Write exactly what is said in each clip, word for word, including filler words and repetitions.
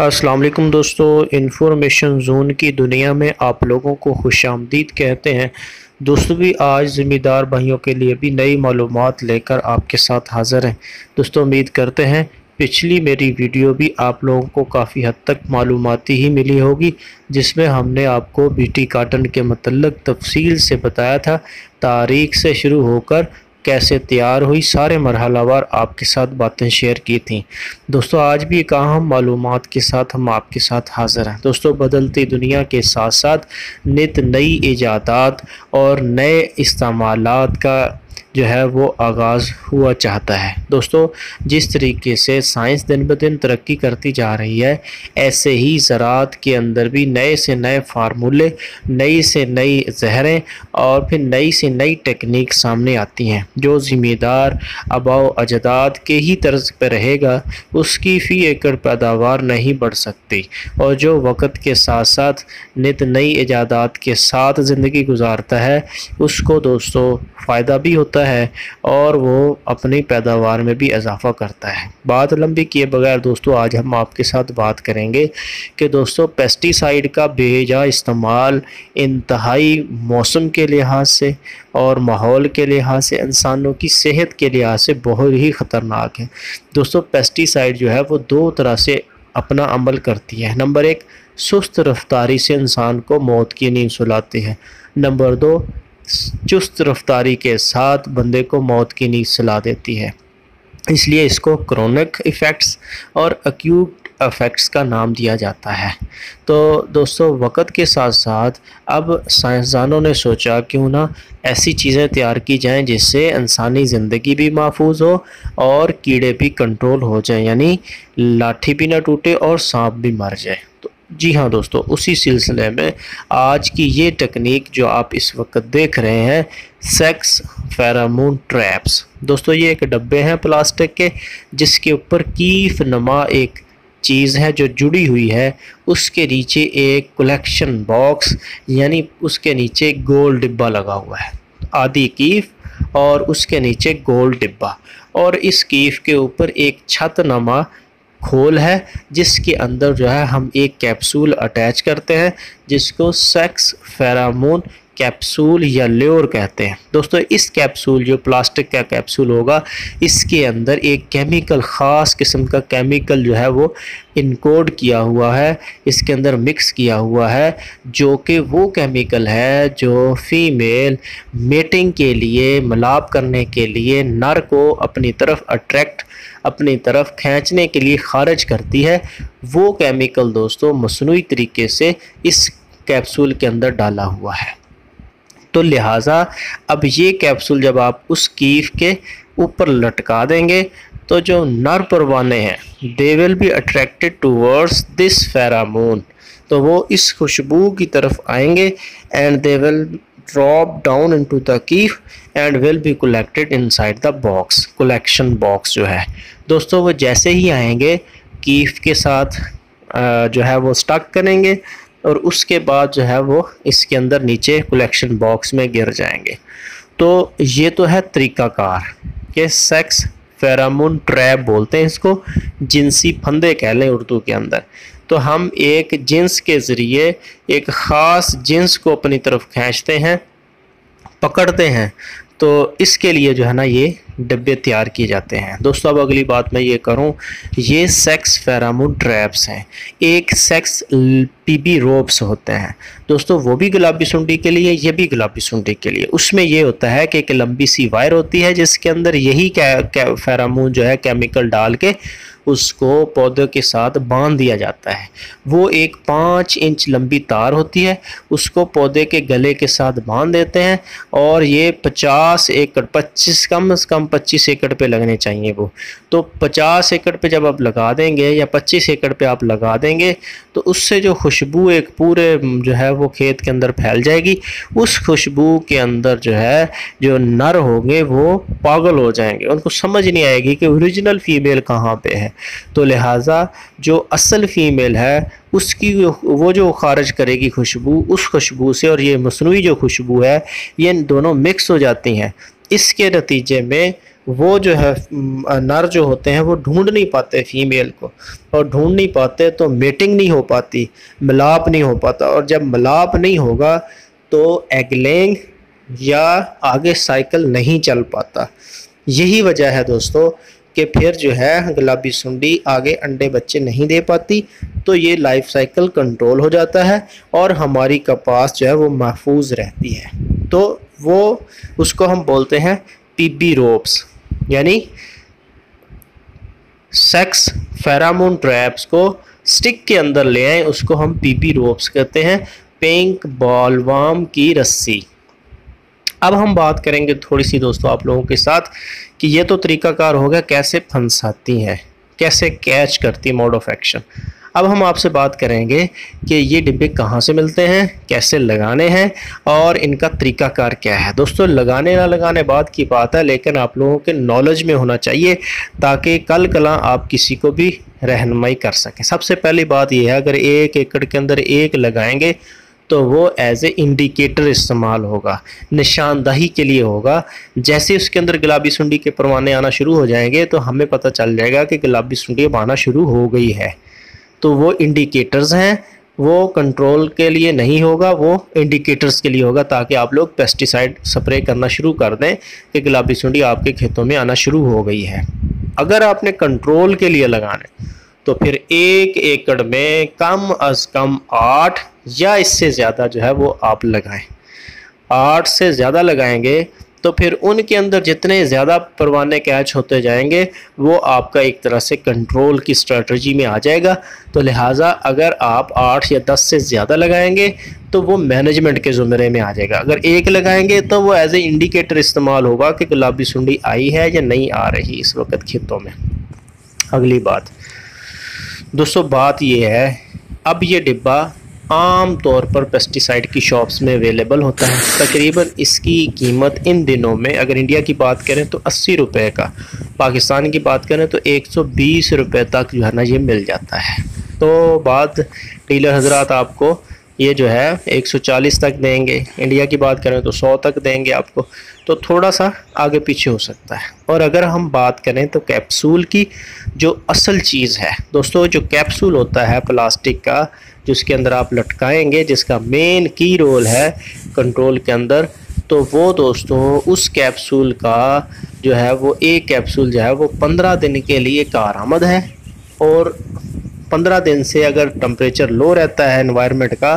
अस्सलाम वालेकुम दोस्तों, इंफॉर्मेशन जोन की दुनिया में आप लोगों को खुशामदीद कहते हैं। दोस्तों भी आज ज़िम्मेदार भाइयों के लिए भी नई मालूमात लेकर आपके साथ हाज़िर हैं। दोस्तों उम्मीद करते हैं पिछली मेरी वीडियो भी आप लोगों को काफ़ी हद तक मालूमाती ही मिली होगी, जिसमें हमने आपको बीटी काटन के मतलब तफसील से बताया था, तारीख से शुरू होकर कैसे तैयार हुई, सारे मरहलावार आपके साथ बातें शेयर की थी। दोस्तों आज भी एक अहम मालूमात के साथ हम आपके साथ हाज़िर हैं। दोस्तों बदलती दुनिया के साथ साथ नित नई ईजादात और नए इस्तेमालात का जो है वो आगाज़ हुआ चाहता है। दोस्तों जिस तरीके से साइंस दिन ब दिन तरक्की करती जा रही है, ऐसे ही ज़रात के अंदर भी नए से नए फार्मूले, नई से नई जहरें और फिर नई से नई टेक्निक सामने आती हैं, जो ज़िम्मेदार आबाओ अजदाद के ही तर्ज पर रहेगा उसकी फ़ी एकड़ पैदावार नहीं बढ़ सकती। और जो वक्त के साथ साथ नित नई ईजादात के साथ ज़िंदगी गुजारता है उसको दोस्तों फ़ायदा भी होता है है और वो अपनी पैदावार में भी इजाफा करता है। बात लंबी किए बगैर दोस्तों आज हम आपके साथ बात करेंगे कि दोस्तों पेस्टिसाइड का बेजा इस्तेमाल इंतहाई मौसम के लिहाज से और माहौल के लिहाज से, इंसानों की सेहत के लिहाज से बहुत ही ख़तरनाक है। दोस्तों पेस्टिसाइड जो है वो दो तरह से अपना अमल करती है। नंबर एक, सुस्त रफ्तारी से इंसान को मौत की नींद सुलाती है। नंबर दो, चुस्त रफ्तारी के साथ बंदे को मौत की नींद सुला देती है। इसलिए इसको क्रोनिक इफ़ेक्ट्स और एक्यूट इफ़ेक्ट्स का नाम दिया जाता है। तो दोस्तों वक्त के साथ साथ अब साइंसदानों ने सोचा क्यों ना ऐसी चीज़ें तैयार की जाएं जिससे इंसानी ज़िंदगी भी महफूज हो और कीड़े भी कंट्रोल हो जाएं, यानी लाठी भी ना टूटे और सांप भी मर जाए। जी हाँ दोस्तों, उसी सिलसिले में आज की ये टेक्निक जो आप इस वक्त देख रहे हैं, सेक्स फेरामोन ट्रैप्स। दोस्तों ये एक डब्बे हैं प्लास्टिक के, जिसके ऊपर कीफ नमा एक चीज़ है जो जुड़ी हुई है, उसके नीचे एक कलेक्शन बॉक्स यानी उसके नीचे गोल डिब्बा लगा हुआ है, आधी कीफ और उसके नीचे गोल डिब्बा, और इस कीफ के ऊपर एक छत नमा खोल है जिसके अंदर जो है हम एक कैप्सूल अटैच करते हैं, जिसको सेक्स फेरामोन कैप्सूल या ल्योर कहते हैं। दोस्तों इस कैप्सूल, जो प्लास्टिक का कैप्सूल होगा, इसके अंदर एक केमिकल, ख़ास किस्म का केमिकल जो है वो इनकोड किया हुआ है, इसके अंदर मिक्स किया हुआ है, जो कि वो केमिकल है जो फीमेल मेटिंग के लिए, मलाप करने के लिए, नर को अपनी तरफ अट्रैक्ट, अपनी तरफ खींचने के लिए खारिज करती है। वो केमिकल दोस्तों मसनूई तरीके से इस कैप्सूल के अंदर डाला हुआ है। तो लिहाजा अब ये कैप्सूल जब आप उस कीफ के ऊपर लटका देंगे तो जो नर परवाने हैं, they will be attracted towards this pheromone, तो वो इस खुशबू की तरफ आएंगे and they will drop down into the keef and will be collected inside the box, collection box जो है। दोस्तों वो जैसे ही आएंगे कीफ के साथ जो है वो स्टक करेंगे और उसके बाद जो है वो इसके अंदर नीचे कलेक्शन बॉक्स में गिर जाएंगे। तो ये तो है तरीकाकार के सेक्स फेरामोन ट्रैप बोलते हैं इसको, जिनसी फंदे कह लें उर्दू के अंदर। तो हम एक जिन्स के ज़रिए एक ख़ास जिन्स को अपनी तरफ खींचते हैं, पकड़ते हैं, तो इसके लिए जो है ना ये डब्बे तैयार किए जाते हैं। दोस्तों अब अगली बात मैं ये करूं, ये सेक्स फेरामोन ट्रैप्स हैं, एक सेक्स पीबी रोप्स होते हैं दोस्तों, वो भी गुलाबी सुंडी के लिए, ये भी गुलाबी सुंडी के लिए। उसमें ये होता है कि एक लंबी सी वायर होती है जिसके अंदर यही कै, कै, फेरामोन जो है केमिकल डाल के उसको पौधे के साथ बांध दिया जाता है। वो एक पाँच इंच लंबी तार होती है, उसको पौधे के गले के साथ बांध देते हैं और ये पचास एकड़ पच्चीस कम से कम पच्चीस एकड़ पे लगने चाहिए वो। तो पचास एकड़ पे जब आप लगा देंगे या पच्चीस एकड़ पे आप लगा देंगे तो उससे जो खुशबू एक पूरे जो है वो खेत के अंदर फैल जाएगी। उस खुशबू के अंदर जो है जो नर होंगे वो पागल हो जाएंगे, उनको समझ नहीं आएगी कि ओरिजिनल फीमेल कहाँ पे है। तो लिहाजा जो असल फीमेल है उसकी वो जो खारिज करेगी खुशबू, उस खुशबू से और ये मसनूई जो खुशबू है, ये दोनों मिक्स हो जाती हैं। इसके नतीजे में वो जो है नर जो होते हैं वो ढूंढ नहीं पाते फीमेल को, और ढूंढ नहीं पाते तो मेटिंग नहीं हो पाती, मिलाप नहीं हो पाता। और जब मिलाप नहीं होगा तो एगलेंग या आगे साइकिल नहीं चल पाता। यही वजह है दोस्तों कि फिर जो है गुलाबी सुंडी आगे अंडे बच्चे नहीं दे पाती, तो ये लाइफ साइकिल कंट्रोल हो जाता है और हमारी कपास जो है वो महफूज रहती है। तो वो उसको हम बोलते हैं पीबी रोप्स, यानी सेक्स फेरामोन ट्रैप्स को स्टिक के अंदर ले आए, उसको हम पीबी रोप्स कहते हैं, पिंक बॉलवर्म की रस्सी। अब हम बात करेंगे थोड़ी सी दोस्तों आप लोगों के साथ कि ये तो तरीकाकार होगा कैसे फंसाती हैं, कैसे कैच करती, मोड ऑफ एक्शन। अब हम आपसे बात करेंगे कि ये डिब्बे कहाँ से मिलते हैं, कैसे लगाने हैं और इनका तरीकाकार क्या है। दोस्तों लगाने ना लगाने बाद की बात है, लेकिन आप लोगों के नॉलेज में होना चाहिए ताकि कल कला आप किसी को भी रहनुमाई कर सकें। सबसे पहली बात यह है, अगर एक एकड़ के अंदर एक लगाएंगे तो वो एज ए इंडिकेटर इस्तेमाल होगा, निशानदही के लिए होगा। जैसे उसके अंदर गुलाबी सुंडी के परवाने आना शुरू हो जाएंगे तो हमें पता चल जाएगा कि गुलाबी सुंडी अब आना शुरू हो गई है। तो वो इंडिकेटर्स हैं, वो कंट्रोल के लिए नहीं होगा, वो इंडिकेटर्स के लिए होगा ताकि आप लोग पेस्टिसाइड स्प्रे करना शुरू कर दें कि गुलाबी सुंडी आपके खेतों में आना शुरू हो गई है। अगर आपने कंट्रोल के लिए लगाने तो फिर एक एकड़ में कम अज़ कम आठ या इससे ज़्यादा जो है वो आप लगाएं। आठ से ज़्यादा लगाएंगे तो फिर उनके अंदर जितने ज़्यादा परवाने कैच होते जाएंगे वो आपका एक तरह से कंट्रोल की स्ट्रेटजी में आ जाएगा। तो लिहाजा अगर आप आठ या दस से ज़्यादा लगाएंगे तो वो मैनेजमेंट के ज़ुमरे में आ जाएगा। अगर एक लगाएंगे तो वो एज ए इंडिकेटर इस्तेमाल होगा कि गुलाबी सुंडी आई है या नहीं आ रही इस वक्त खेतों में। अगली बात दोस्तों, बात यह है, अब ये डिब्बा आम तौर पर पेस्टिसाइड की शॉप्स में अवेलेबल होता है। तकरीबन इसकी कीमत इन दिनों में अगर इंडिया की बात करें तो अस्सी रुपये का, पाकिस्तान की बात करें तो एक सौ बीस रुपये तक जो है ना ये मिल जाता है। तो बात डीलर हजरात आपको ये जो है एक सौ चालीस तक देंगे, इंडिया की बात करें तो सौ तक देंगे आपको, तो थोड़ा सा आगे पीछे हो सकता है। और अगर हम बात करें तो कैप्सूल की, जो असल चीज़ है दोस्तों, जो कैप्सूल होता है प्लास्टिक का जिसके अंदर आप लटकाएंगे, जिसका मेन की रोल है कंट्रोल के अंदर, तो वो दोस्तों उस कैप्सूल का जो है वो एक कैप्सूल जो है वो पंद्रह दिन के लिए कारआमद है। और पंद्रह दिन से अगर टेम्परेचर लो रहता है, एनवायरनमेंट का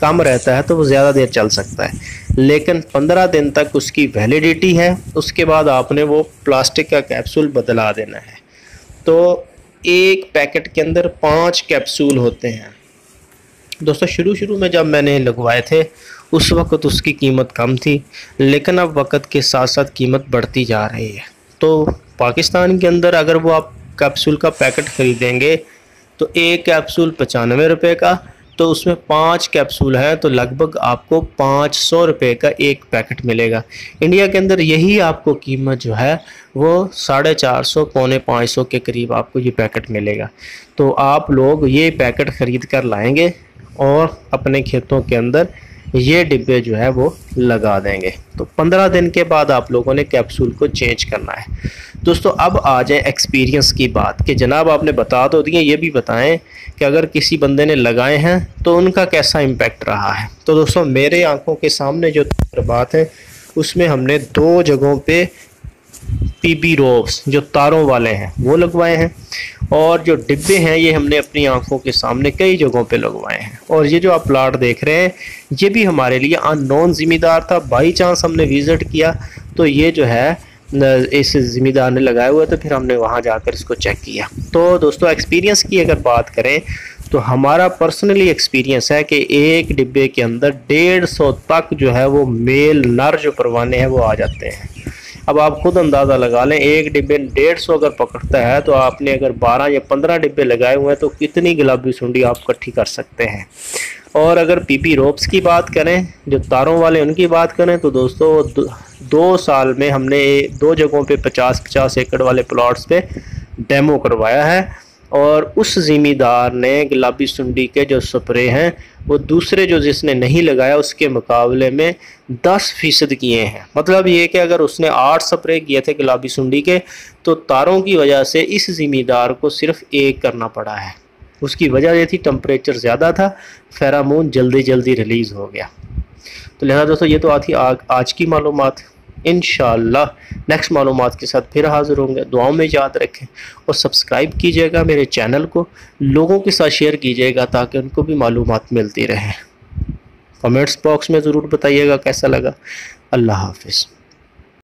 कम रहता है, तो वो ज़्यादा देर चल सकता है, लेकिन पंद्रह दिन तक उसकी वैलिडिटी है। उसके बाद आपने वो प्लास्टिक का कैप्सूल बदला देना है। तो एक पैकेट के अंदर पाँच कैप्सूल होते हैं दोस्तों। शुरू शुरू में जब मैंने लगवाए थे उस वक्त उसकी कीमत कम थी, लेकिन अब वक्त के साथ साथ कीमत बढ़ती जा रही है। तो पाकिस्तान के अंदर अगर वो आप कैप्सूल का पैकेट ख़रीदेंगे तो एक कैप्सूल पचानवे रुपये का, तो उसमें पाँच कैप्सूल हैं तो लगभग आपको पाँच सौ रुपये का एक पैकेट मिलेगा। इंडिया के अंदर यही आपको कीमत जो है वो साढ़े चार सौ पौने पाँच सौ के करीब आपको ये पैकेट मिलेगा। तो आप लोग ये पैकेट ख़रीद कर लाएंगे और अपने खेतों के अंदर ये डिब्बे जो है वो लगा देंगे। तो पंद्रह दिन के बाद आप लोगों ने कैप्सूल को चेंज करना है दोस्तों। अब आ जाए एक्सपीरियंस की बात कि जनाब आपने बता तो दिए, ये भी बताएं कि अगर किसी बंदे ने लगाए हैं तो उनका कैसा इम्पैक्ट रहा है। तो दोस्तों मेरे आंखों के सामने जो बात है उसमें हमने दो जगहों पे पीबी रोप्स जो तारों वाले हैं वो लगवाए हैं, और जो डिब्बे हैं ये हमने अपनी आंखों के सामने कई जगहों पे लगवाए हैं। और ये जो आप प्लाट देख रहे हैं ये भी हमारे लिए अननोन ज़िम्मेदार था, बाई चांस हमने विज़िट किया तो ये जो है इस ज़िम्मेदार ने लगाया हुआ, तो फिर हमने वहाँ जाकर इसको चेक किया। तो दोस्तों एक्सपीरियंस की अगर बात करें तो हमारा पर्सनली एक्सपीरियंस है कि एक डिब्बे के अंदर डेढ़ सौ तक जो है वो मेल नर जो परवाने हैं वो आ जाते हैं। अब आप खुद अंदाज़ा लगा लें, एक डिब्बे डेढ़ सौ अगर पकड़ता है तो आपने अगर बारह या पंद्रह डिब्बे लगाए हुए हैं तो कितनी गुलाबी सुंडी आप इकट्ठी कर सकते हैं। और अगर पीपी रोप्स की बात करें, जो तारों वाले उनकी बात करें, तो दोस्तों दो, दो साल में हमने दो जगहों पे पचास पचास एकड़ वाले प्लॉट्स पे डेमो करवाया है। और उस ज़िम्मेदार ने गुलाबी सुंडी के जो स्प्रे हैं वो दूसरे जो जिसने नहीं लगाया उसके मुकाबले में दस फ़ीसद किए हैं। मतलब ये कि अगर उसने आठ स्प्रे किए थे गुलाबी सुंडी के तो तारों की वजह से इस ज़िम्मेदार को सिर्फ एक करना पड़ा है। उसकी वजह ये थी टम्परेचर ज़्यादा था, फेरामोन जल्दी जल्दी रिलीज़ हो गया। तो लिहाजा दोस्तों ये तो आती आग आज की मालूमात। इंशाअल्लाह नेक्स्ट मालूमात के साथ फिर हाज़िर होंगे। दुआओं में याद रखें और सब्सक्राइब कीजिएगा मेरे चैनल को, लोगों के साथ शेयर कीजिएगा ताकि उनको भी मालूमात मिलती रहे। कमेंट्स बॉक्स में ज़रूर बताइएगा कैसा लगा। अल्लाह हाफ़िज़।